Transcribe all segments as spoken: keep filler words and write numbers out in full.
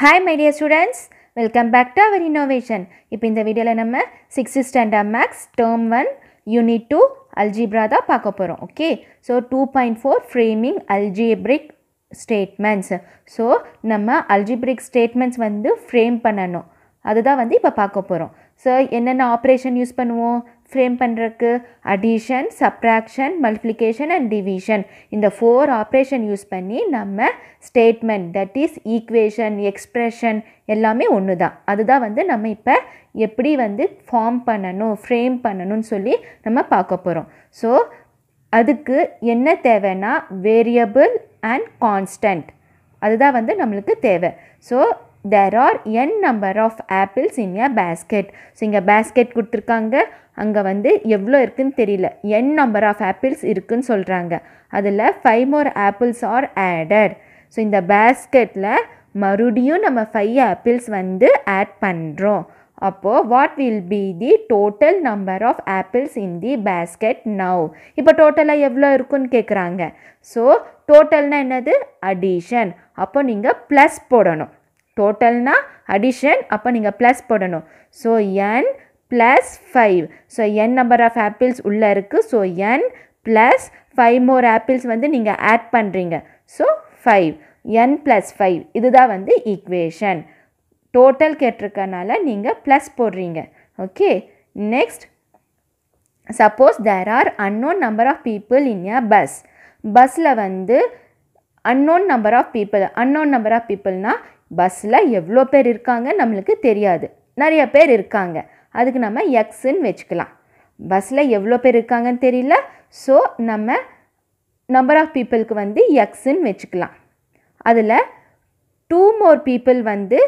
Hi my dear students, welcome back to our innovation. இப்போ இந்த வீடியோவில் நம்ம sixth standard maths term one unit two algebra தான் பார்க்க போகிறோம். Okay, so two point four framing algebraic statements. So நம்ம algebraic statements வந்து frame பண்ணணும், அதுதான் வந்து இப்போ பார்க்க போகிறோம். ஸோ என்னென்ன ஆப்ரேஷன் யூஸ் பண்ணுவோம் ஃப்ரேம் பண்ணுறதுக்கு? Addition, subtraction, multiplication and division, இந்த ஃபோர் ஆப்ரேஷன் யூஸ் பண்ணி நம்ம statement, that is equation, expression எல்லாமே ஒன்று தான். அதுதான் வந்து நம்ம இப்போ எப்படி வந்து ஃபார்ம் பண்ணணும், ஃப்ரேம் பண்ணணும்னு சொல்லி நம்ம பார்க்க போகிறோம். ஸோ அதுக்கு என்ன தேவைன்னா வேரியபிள் அண்ட் கான்ஸ்டன்ட், அதுதான் வந்து நம்மளுக்கு தேவை. So there are n number of apples in a basket. So இங்கே basket கொடுத்துருக்காங்க, அங்கே வந்து எவ்வளோ இருக்குன்னு தெரியல, n number of apples இருக்குன்னு சொல்கிறாங்க. அதில் five more apples are added. So இந்த பேஸ்கெட்டில் மறுபடியும் நம்ம five apples வந்து ஆட் பண்ணுறோம். அப்போது what will be the total number of apples in the basket now? இப்போ டோட்டலாக எவ்வளோ இருக்குன்னு கேட்குறாங்க. ஸோ டோட்டல்னால் என்னது? அடிஷன். அப்போ நீங்கள் ப்ளஸ் போடணும். டோட்டல்னா அடிஷன், அப்போ நீங்கள் ப்ளஸ் போடணும். So N plus five. So N number of apples உள்ளே இருக்குது. ஸோ என் ப்ளஸ் ஃபைவ் மோர் ஆப்பிள்ஸ் வந்து நீங்கள் ஆட் பண்ணுறீங்க. So five N plus five, இதுதான் வந்து ஈக்குவேஷன். டோட்டல் கேட்டிருக்கனால நீங்கள் ப்ளஸ் போடுறீங்க. Okay, next suppose there are unknown number of people in a bus. பஸ்ஸில் வந்து unknown number of people, unknown number of peopleனால் பஸ்ஸில் எவ்வளோ பேர் இருக்காங்க நம்மளுக்கு தெரியாது, நிறைய பேர் இருக்காங்க. அதுக்கு நம்ம எக்ஸ்ன்னு வச்சுக்கலாம். பஸ்ஸில் எவ்வளோ பேர் இருக்காங்கன்னு தெரியல, ஸோ நம்ம நம்பர் ஆஃப் பீப்புளுக்கு வந்து எக்ஸ்ன்னு வச்சுக்கலாம். அதில் டூ மோர் பீப்புள் வந்து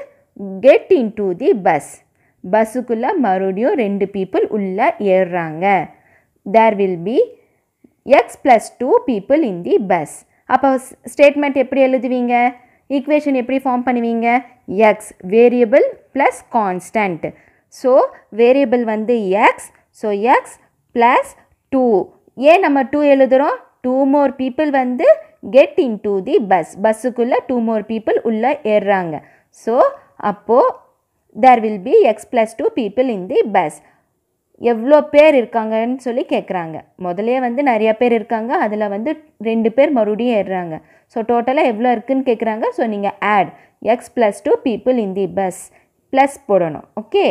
get in to the bus. பஸ்ஸுக்குள்ளே மறுபடியும் ரெண்டு பீப்புள் உள்ளே ஏறுறாங்க. There will be X plus two people in the bus. அப்போ ஸ்டேட்மெண்ட் எப்படி எழுதுவீங்க? ஈக்குவேஷன் எப்படி ஃபார்ம் பண்ணுவீங்க? X variable plus constant. So variable வந்து X. So X plus two. ஏன் நம்ம டூ எழுதுகிறோம்? டூ மோர் பீப்புள் வந்து get in to the bus. பஸ்ஸுக்குள்ளே டூ மோர் பீப்புள் உள்ளே ஏறுறாங்க. ஸோ அப்போது there will be X plus two people in the bus. எவ்வளோ பேர் இருக்காங்கன்னு சொல்லி கேட்குறாங்க. முதலே வந்து நிறையா பேர் இருக்காங்க, அதில் வந்து ரெண்டு பேர் மறுபடியும் ஏறுறாங்க. ஸோ டோட்டலாக எவ்வளோ இருக்குதுன்னு கேட்குறாங்க. ஸோ நீங்கள் add x plus two people in the bus, plus போடணும். Okay,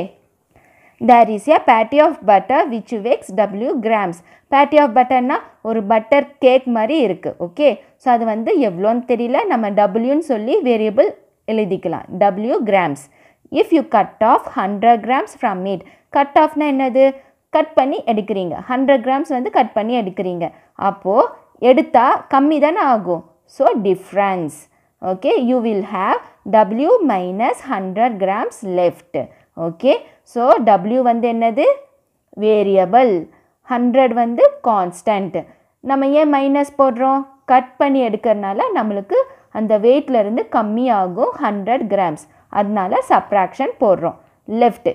there is a patty of butter which weighs டபிள்யூ கிராம்ஸ். பேட்டி ஆஃப் பட்டர்னால் ஒரு பட்டர் கேக் மாதிரி இருக்குது. ஓகே, ஸோ அது வந்து எவ்வளோன்னு தெரியல, நம்ம டபிள்யூன்னு சொல்லி வேரியபிள் எழுதிக்கலாம், டபிள்யூ grams. If you cut off hundred grams from it. Cut ஆஃப்னா என்னது? கட் பண்ணி எடுக்கிறீங்க. ஹண்ட்ரட் கிராம்ஸ் வந்து கட் பண்ணி எடுக்கிறீங்க. அப்போது எடுத்தால் கம்மி தானே ஆகும். So difference. Okay, you will have W minus hundred grams left. Okay, so W வந்து என்னது? வேரியபிள். ஹண்ட்ரட் வந்து கான்ஸ்டன்ட். நம்ம ஏன் மைனஸ் போடுறோம்? கட் பண்ணி எடுக்கிறனால நம்மளுக்கு அந்த வெயிட்லேருந்து கம்மி ஆகும் ஹண்ட்ரட் கிராம்ஸ். அதனால சப்ராக்ஷன் போடுறோம், left.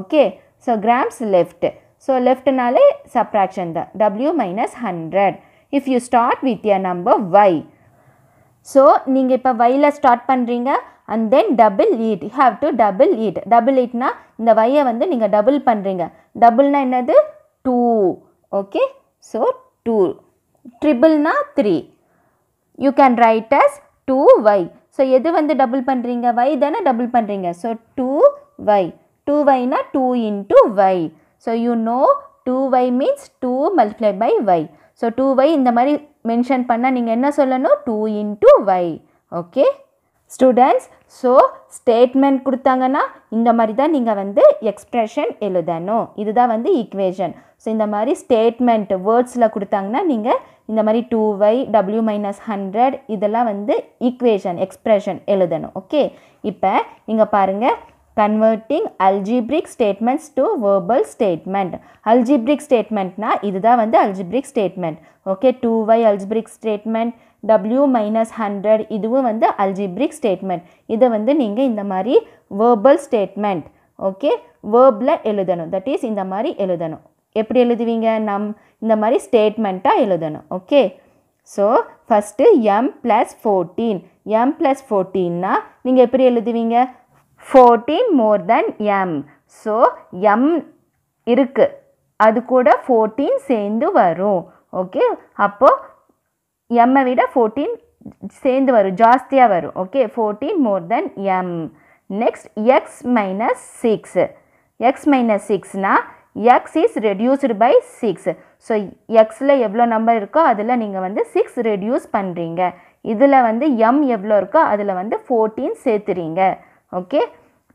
Okay, so grams left. So லெஃப்ட்னாலே சப்ராக்ஷன் தான், டபிள்யூ minus hundred. If you start with a number y. So நீங்கள் இப்போ ஒயில் ஸ்டார்ட் பண்ணுறீங்க, and then double it. You have to double it. Double ஈட்னா இந்த ஒய்யை வந்து நீங்கள் டபுள் பண்ணுறீங்க. டபுள்னா என்னது? டூ. Okay, so two. ட்ரிபிள்னா three. You can write as two y. So எது வந்து டபுள் பண்ணுறீங்க? ஒய் தானே டபுள் பண்ணுறீங்க. So two y. டூ ஒய்னா two into y. So you know two y means two multiply by y. So two y இந்த மாதிரி mention பண்ணால் நீங்கள் என்ன சொல்லணும்? Two into y. Okay students, so statement கொடுத்தாங்கன்னா இந்த மாதிரி தான் நீங்கள் வந்து எக்ஸ்ப்ரெஷன் எழுதணும். இதுதான் வந்து ஈக்குவேஷன். ஸோ இந்த மாதிரி ஸ்டேட்மெண்ட் வேர்ட்ஸில் கொடுத்தாங்கன்னா நீங்கள் இந்த மாதிரி டூ ஒய், டபிள்யூ மைனஸ் ஹண்ட்ரட், இதெல்லாம் வந்து ஈக்குவேஷன், எக்ஸ்ப்ரெஷன் எழுதணும். ஓகே, இப்போ நீங்கள் பாருங்கள், converting algebraic statements to verbal statement. Algebraic ஸ்டேட்மெண்ட்னா இதுதான் வந்து algebraic statement. Okay, two y algebraic statement, டபிள்யூ மைனஸ் ஹண்ட்ரட் இதுவும் வந்து அல்ஜிப்ரிக் ஸ்டேட்மெண்ட். இதை வந்து நீங்கள் இந்த மாதிரி வேர்பல் ஸ்டேட்மெண்ட், ஓகே, வேர்பில் எழுதணும். தட் இஸ் இந்த மாதிரி எழுதணும். எப்படி எழுதுவீங்க? நம் இந்த மாதிரி ஸ்டேட்மெண்ட்டாக எழுதணும். Okay, so first m plus fourteen. m plus ஃபோர்டீன்னா நீங்கள் எப்படி எழுதுவீங்க? Fourteen more than m. So m இருக்குது, அது கூட ஃபோர்டீன் சேர்ந்து வரும். ஓகே, அப்போது எம்மை விட ஃபோர்டீன் சேர்ந்து வரும், ஜாஸ்தியாக வரும். Okay, fourteen more than m. Next x minus six. X minus சிக்ஸ்னால் x is reduced by six. So எக்ஸில் எவ்வளோ நம்பர் இருக்கோ அதில் நீங்கள் வந்து சிக்ஸ் ரெடியூஸ் பண்ணுறீங்க. இதில் வந்து எம் எவ்வளோ இருக்கோ அதில் வந்து ஃபோர்டீன் சேர்த்துறீங்க. ஓகே,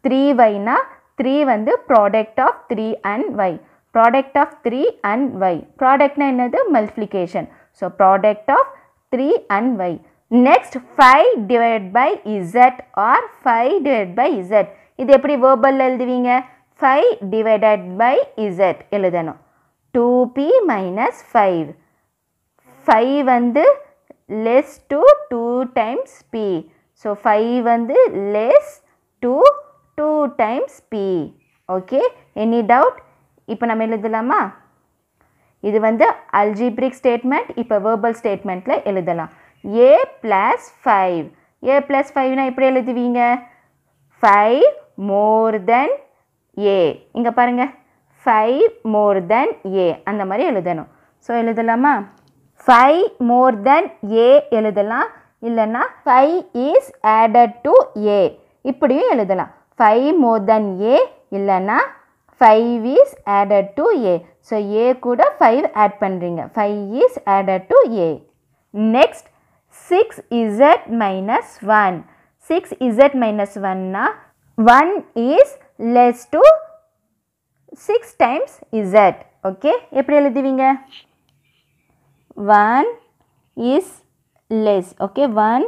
த்ரீ வைனா த்ரீ வந்து product of three and y. Product of three and y, ப்ராடக்ட்னா என்னது? Multiplication. So product of three and y. Next five divide by z or five divide by z. இது எப்படி வேர்பலில் எழுதுவீங்க? Five divided by z எழுதணும். Two b minus five. Five வந்து less to two times b. So five வந்து less to two times b. Okay, any doubt? இப்போ நம்ம எழுதலாமா? இது வந்து அல்ஜிப்ரிக் ஸ்டேட்மெண்ட். இப்போ வேர்பல் ஸ்டேட்மெண்ட்டில் எழுதலாம். A plus five. A plus ஃபைவ்னா எப்படி எழுதுவீங்க? Five more then a. இங்கே பாருங்கள், ஃபைவ் மோர் தென் ஏ, அந்த மாதிரி எழுதணும். ஸோ எழுதலாமா? ஃபைவ் மோர் தென் ஏ எழுதலாம், இல்லைன்னா five is added to a இப்படியும் எழுதலாம். ஃபைவ் மோர் தென் ஏ, இல்லைன்னா five is added to a. So a கூட ஃபைவ் ஆட் பண்ணுறீங்க, five is added to a. Next six z minus one. Six z minus ஒன்னா one is less to six times z. okay, எப்படி எழுதுவீங்க? One is less. okay, one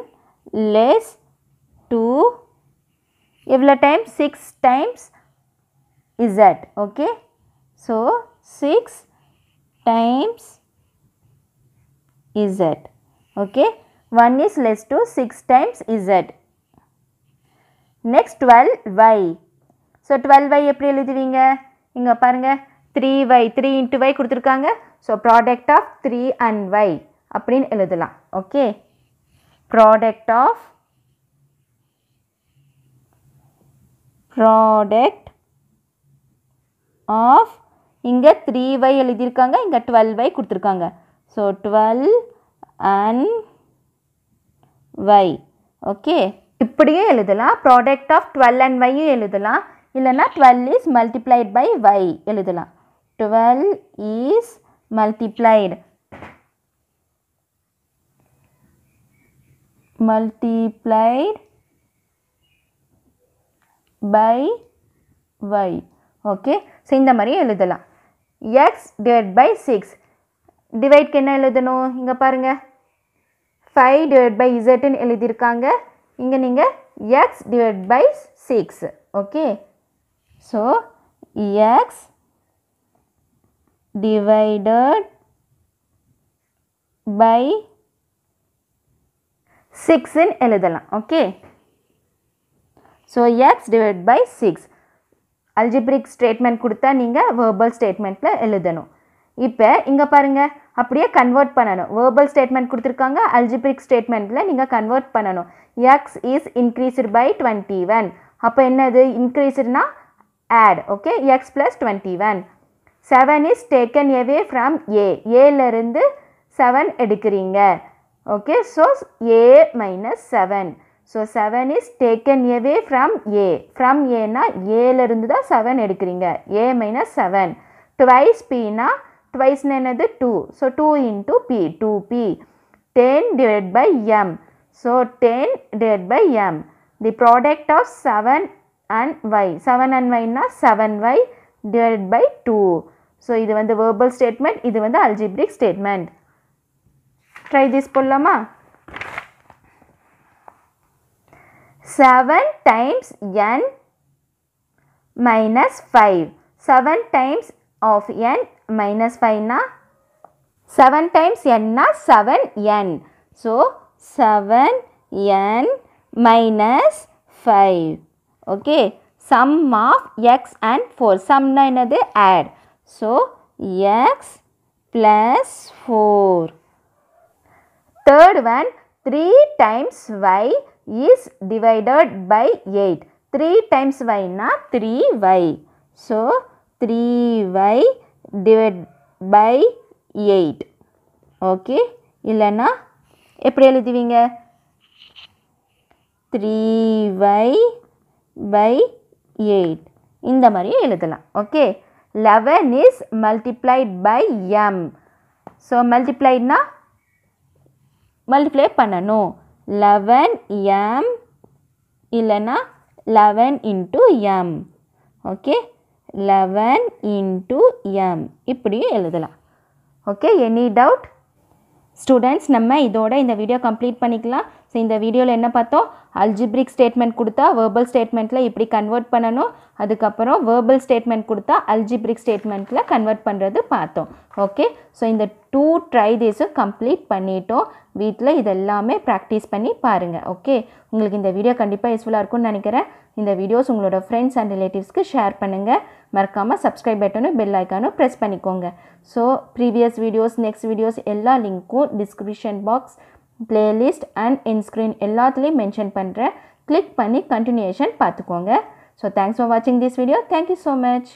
less to எவ்வளோ time? Six times z. okay, so six times z. okay, one is less to six times z. next twelve y. So டுவெல்வை எப்படி எழுதுவீங்க? இங்கே பாருங்கள், three y, three into y கொடுத்துருக்காங்க. So product of three and y அப்படின்னு எழுதலாம். Okay, product of product of இங்கே three y எழுதியிருக்காங்க, இங்கே டுவெல் வை கொடுத்துருக்காங்க. So twelve and y. Okay, இப்படியும் எழுதலாம். ப்ராடக்ட் ஆஃப் டுவெல் அண்ட் வையும் எழுதலாம், இல்லைனா twelve is multiplied by y எழுதலாம். Twelve is multiplied multiplied by y. Okay, so இந்த மாதிரி எழுதலாம். x divide by six. டிவைட்க்கு என்ன எழுதணும்? இங்கே பாருங்கள், ஃபைவ் டிவைட் பை இசட்னு எழுதியிருக்காங்க, இங்கே நீங்கள் x divide by six. Okay, so x divided by six in எழுதலாம். okay, so x divided by six. algebraic statement கொடுத்தா நீங்கள் verbal statementல எழுதணும். இப்போ இங்கே பாருங்கள், அப்படியே கன்வெர்ட் பண்ணணும். வேர்பல் ஸ்டேட்மெண்ட் கொடுத்துருக்காங்க, அல்ஜிப்ரிக் ஸ்டேட்மெண்ட்டில் நீங்கள் கன்வெர்ட் பண்ணணும். X is increased by twenty one. அப்போ என்னது? இன்க்ரீஸ்டுனா add. Okay, x plus twenty one. Seven is taken away from a. ஏலேருந்து செவன் எடுக்கிறீங்க. Okay, so a minus seven. So seven is taken away from a. From ஏன்னா ஏலேருந்து தான் seven எடுக்கிறீங்க. ஏ minus seven. Twice பின்னா டுவைஸ்னு என்னது? Two. So two into b, two b. Ten divide by m. So ten divide by m. The product of seven and y. Seven and வைனா seven y divide by two. So இது வந்து verbal statement, இது வந்து algebraic statement. Try this போடலாமா? Seven times n minus five. Seven times of n minus five na seven times n na seven n. so seven n minus five. okay, sum of x and four. sum na enadhu add. so x plus four. Third one, three times y is divided by eight. three times y na three y. So, three y divided by eight. Okay. இல்லனா எப்படி எழுதுவீங்க? three y by eight. இந்த மாதிரி எழுதலாம். Okay. eleven is multiplied by m. So, multiplied na? Multiply பண்ணணும். eleven m இல்லனா eleven into m. Okay. eleven into m. இப்படியும் எழுதலாம். Okay. Any doubt? ஸ்டூடெண்ட்ஸ், நம்ம இதோட இந்த வீடியோ கம்ப்ளீட் பண்ணிக்கலாம். ஸோ இந்த வீடியோவில் என்ன பார்த்தோம்? அல்ஜிப்ரிக் ஸ்டேட்மெண்ட் கொடுத்தா வேர்பல் ஸ்டேட்மெண்ட்டில் இப்படி கன்வெர்ட் பண்ணணும். அதுக்கப்புறம் வேர்பல் ஸ்டேட்மெண்ட் கொடுத்தா அல்ஜிப்ரிக் ஸ்டேட்மெண்ட்டில் கன்வெர்ட் பண்ணுறது பார்த்தோம். ஓகே, ஸோ இந்த டூ ட்ரை டேஸும் கம்ப்ளீட் பண்ணிட்டோம். வீட்டில் இதெல்லாமே ப்ராக்டிஸ் பண்ணி பாருங்கள். ஓகே, உங்களுக்கு இந்த வீடியோ கண்டிப்பாக யூஸ்ஃபுல்லாக இருக்கும்னு நினைக்கிறேன். இந்த வீடியோஸ் உங்களோட ஃப்ரெண்ட்ஸ் அண்ட் ரிலேட்டிவ்ஸ்க்கு ஷேர் பண்ணுங்கள். மறக்காமல் சப்ஸ்கிரைப் பட்டனும் பெல் ஐக்கானும் ப்ரெஸ் பண்ணிக்கோங்க. So previous videos, next videos எல்லா லிங்க்கும் description box, playlist and in screen எல்லாத்துலேயும் மென்ஷன் பண்ணுறேன். கிளிக் பண்ணி கண்டினியூஷன் பார்த்துக்கோங்க. ஸோ தேங்க்ஸ் ஃபார் வாட்சிங் this video. Thank you so much.